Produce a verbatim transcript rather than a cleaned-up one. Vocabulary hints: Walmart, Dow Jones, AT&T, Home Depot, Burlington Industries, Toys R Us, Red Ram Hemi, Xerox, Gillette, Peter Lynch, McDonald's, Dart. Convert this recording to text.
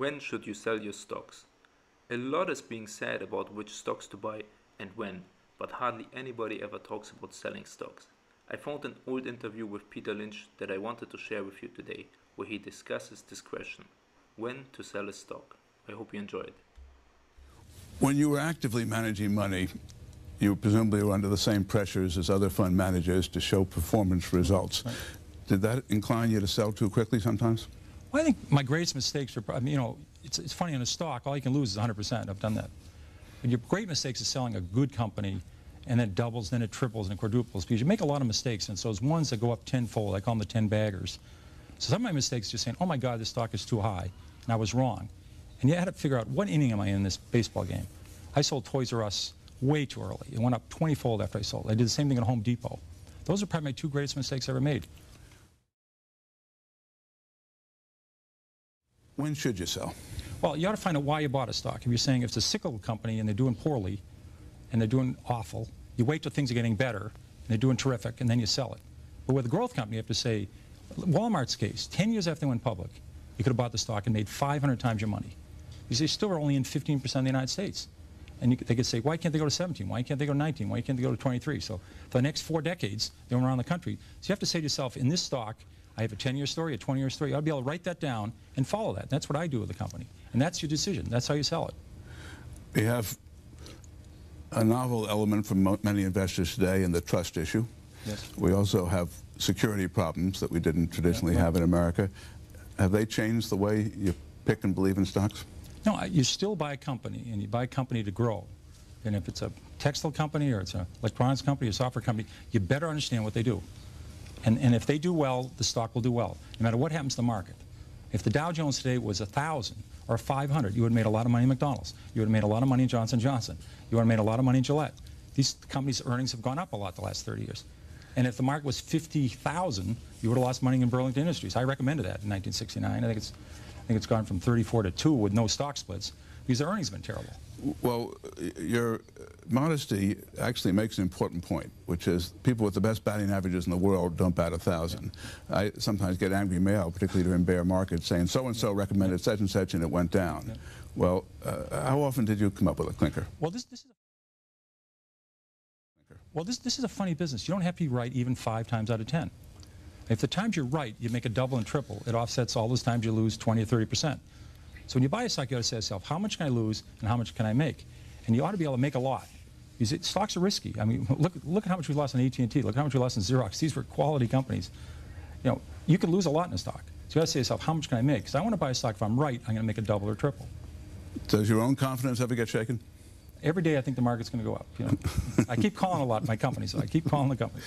When should you sell your stocks? A lot is being said about which stocks to buy and when, but hardly anybody ever talks about selling stocks. I found an old interview with Peter Lynch that I wanted to share with you today, where he discusses this question, when to sell a stock. I hope you enjoy it. When you were actively managing money, you presumably were under the same pressures as other fund managers to show performance results. Right. Did that incline you to sell too quickly sometimes? Well, I think my greatest mistakes are, I mean, you know, it's, it's funny on a stock, all you can lose is one hundred percent. I've done that. But your great mistakes is selling a good company, and then it doubles, then it triples, and it quadruples, because you make a lot of mistakes, and so it's ones that go up tenfold. I call them the ten baggers. So some of my mistakes are just saying, oh my God, this stock is too high, and I was wrong. And you had to figure out, what inning am I in this baseball game? I sold Toys R Us way too early. It went up twenty-fold after I sold it. I did the same thing at Home Depot. Those are probably my two greatest mistakes I ever made. When should you sell? Well, you ought to find out why you bought a stock. If you're saying if it's a cyclical company and they're doing poorly and they're doing awful, you wait till things are getting better and they're doing terrific and then you sell it. But with a growth company, you have to say, Walmart's case, ten years after they went public, you could have bought the stock and made five hundred times your money. You say, still are only in fifteen percent of the United States. And you, they could say, why can't they go to seventeen? Why can't they go to nineteen? Why can't they go to twenty-three? So for the next four decades, they went around the country. So you have to say to yourself, in this stock, I have a ten-year story, a twenty-year story. I'll be able to write that down and follow that. That's what I do with the company. And that's your decision. That's how you sell it. You have a novel element for mo many investors today in the trust issue. Yes. We also have security problems that we didn't traditionally yeah, right. have in America. Have they changed the way you pick and believe in stocks? No, you still buy a company, and you buy a company to grow. And if it's a textile company or it's an electronics company or a software company, you better understand what they do. And, and if they do well, the stock will do well, no matter what happens to the market. If the Dow Jones today was one thousand or five hundred, you would have made a lot of money in McDonald's. You would have made a lot of money in Johnson and Johnson. You would have made a lot of money in Gillette. These companies' earnings have gone up a lot the last thirty years. And if the market was fifty thousand, you would have lost money in Burlington Industries. I recommended that in nineteen sixty-nine. I think it's, I think it's gone from thirty-four to two with no stock splits, because their earnings have been terrible. Well, your modesty actually makes an important point, which is people with the best batting averages in the world don't bat a thousand. Yeah. I sometimes get angry mail, particularly during bear markets, saying so-and-so yeah. recommended such yeah. and such and it went down. Yeah. Well, uh, how often did you come up with a clinker? Well, this, this is a, well this, this is a funny business. You don't have to be right even five times out of ten. If the times you're right, you make a double and triple. It offsets all those times you lose twenty or thirty percent. So when you buy a stock, you ought to say to yourself, how much can I lose and how much can I make? And you ought to be able to make a lot. Because it, stocks are risky. I mean, look, look at how much we lost in A T and T. Look at how much we lost in Xerox. These were quality companies. You know, you could lose a lot in a stock. So you ought to say to yourself, how much can I make? Because I want to buy a stock. If I'm right, I'm going to make a double or triple. Does your own confidence ever get shaken? Every day I think the market's going to go up. You know? I keep calling a lot my company, so I keep calling the company.